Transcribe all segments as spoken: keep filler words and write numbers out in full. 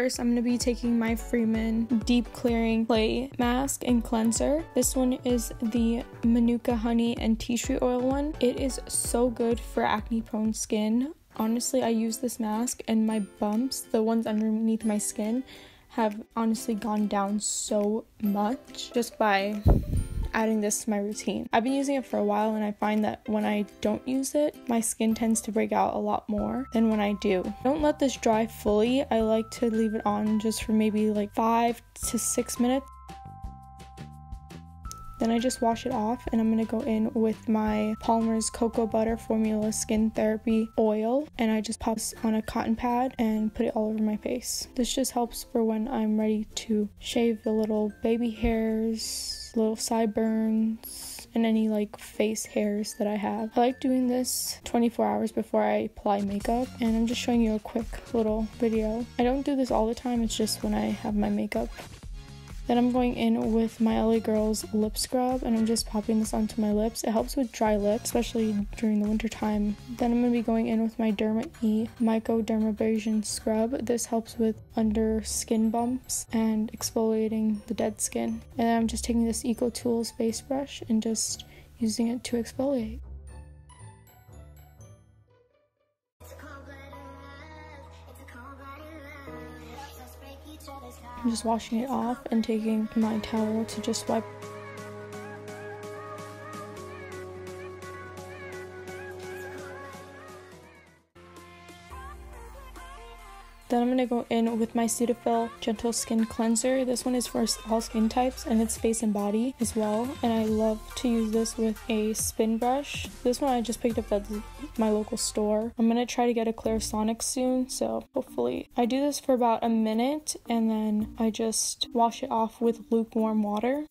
First, I'm going to be taking my Freeman Deep Clearing Clay Mask and Cleanser. This one is the Manuka Honey and Tea Tree Oil one. It is so good for acne-prone skin. Honestly, I use this mask and my bumps, the ones underneath my skin, have honestly gone down so much just by adding this to my routine. I've been using it for a while and I find that when I don't use it, my skin tends to break out a lot more than when I do. Don't let this dry fully. I like to leave it on just for maybe like five to six minutes. Then I just wash it off and I'm gonna go in with my Palmer's Cocoa Butter Formula Skin Therapy Oil, and I just pop this on a cotton pad and put it all over my face. This just helps for when I'm ready to shave the little baby hairs, little sideburns, and any like face hairs that I have. I like doing this twenty-four hours before I apply makeup, and I'm just showing you a quick little video. I don't do this all the time, it's just when I have my makeup. Then I'm going in with my L A Girls lip scrub and I'm just popping this onto my lips. It helps with dry lips, especially during the winter time. Then I'm going to be going in with my Derma E Microdermabrasion Scrub. This helps with under skin bumps and exfoliating the dead skin. And then I'm just taking this Eco Tools face brush and just using it to exfoliate. I'm just washing it off and taking my towel to just wipe. Then I'm going to go in with my Cetaphil Gentle Skin Cleanser. This one is for all skin types and it's face and body as well. And I love to use this with a spin brush. This one I just picked up at my local store. I'm going to try to get a Clarisonic soon, so hopefully. I do this for about a minute and then I just wash it off with lukewarm water.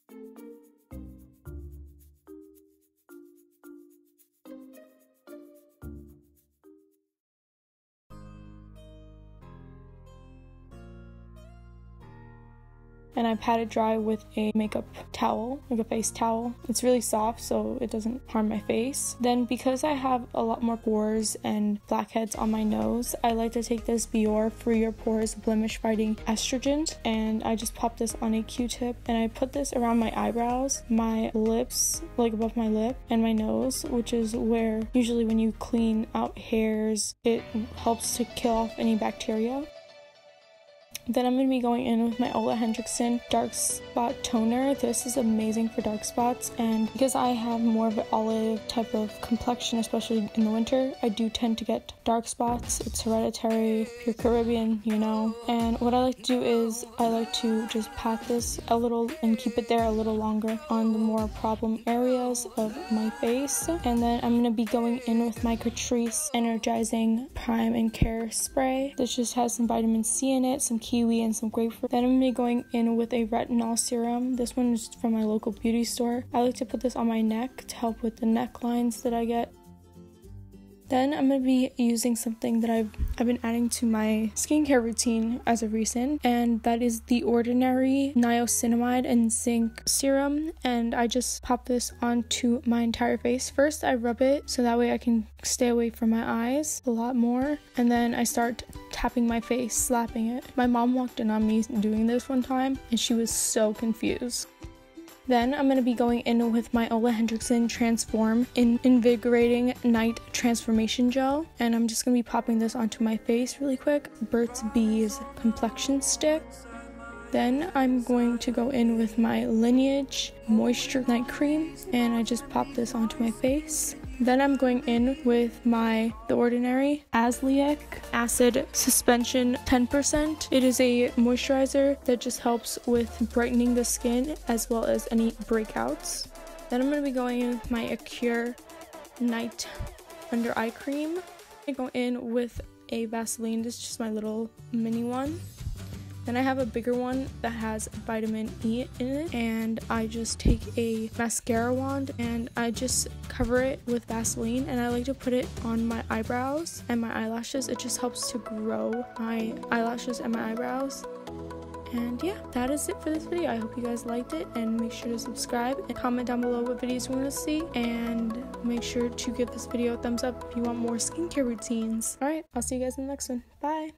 And I pat it dry with a makeup towel, like a face towel. It's really soft, so it doesn't harm my face. Then because I have a lot more pores and blackheads on my nose, I like to take this Biore Free Your Pores Blemish Fighting Estrogen, and I just pop this on a Q-tip and I put this around my eyebrows, my lips, like above my lip, and my nose, which is where usually when you clean out hairs, it helps to kill off any bacteria. Then I'm going to be going in with my Ole Henriksen Dark Spot Toner. This is amazing for dark spots, and because I have more of an olive type of complexion, especially in the winter, I do tend to get dark spots. It's hereditary, you're Caribbean, you know. And what I like to do is I like to just pat this a little and keep it there a little longer on the more problem areas of my face. And then I'm going to be going in with my Catrice Energizing Prime and Care Spray. This just has some vitamin C in it, some key and some grapefruit. Then I'm going to be going in with a retinol serum. This one is from my local beauty store. I like to put this on my neck to help with the necklines that I get. Then I'm going to be using something that I've, I've been adding to my skincare routine as of recent, and that is The Ordinary Niacinamide and Zinc Serum, and I just pop this onto my entire face. First I rub it so that way I can stay away from my eyes a lot more, and then I start tapping my face, slapping it. My mom walked in on me doing this one time and she was so confused. Then I'm going to be going in with my Ole Henriksen Transform in Invigorating Night Transformation Gel. And I'm just going to be popping this onto my face really quick. Burt's Bees Complexion Stick. Then I'm going to go in with my Laneige Moisture Night Cream. And I just pop this onto my face. Then I'm going in with my The Ordinary Azelaic Acid Suspension ten percent. It is a moisturizer that just helps with brightening the skin as well as any breakouts. Then I'm going to be going in with my Acure Night Under Eye Cream. I go in with a Vaseline. This is just my little mini one. Then I have a bigger one that has vitamin E in it, and I just take a mascara wand and I just cover it with Vaseline, and I like to put it on my eyebrows and my eyelashes. It just helps to grow my eyelashes and my eyebrows. And yeah, that is it for this video. I hope you guys liked it, and make sure to subscribe and comment down below what videos you want to see, and make sure to give this video a thumbs up if you want more skincare routines. Alright, I'll see you guys in the next one. Bye!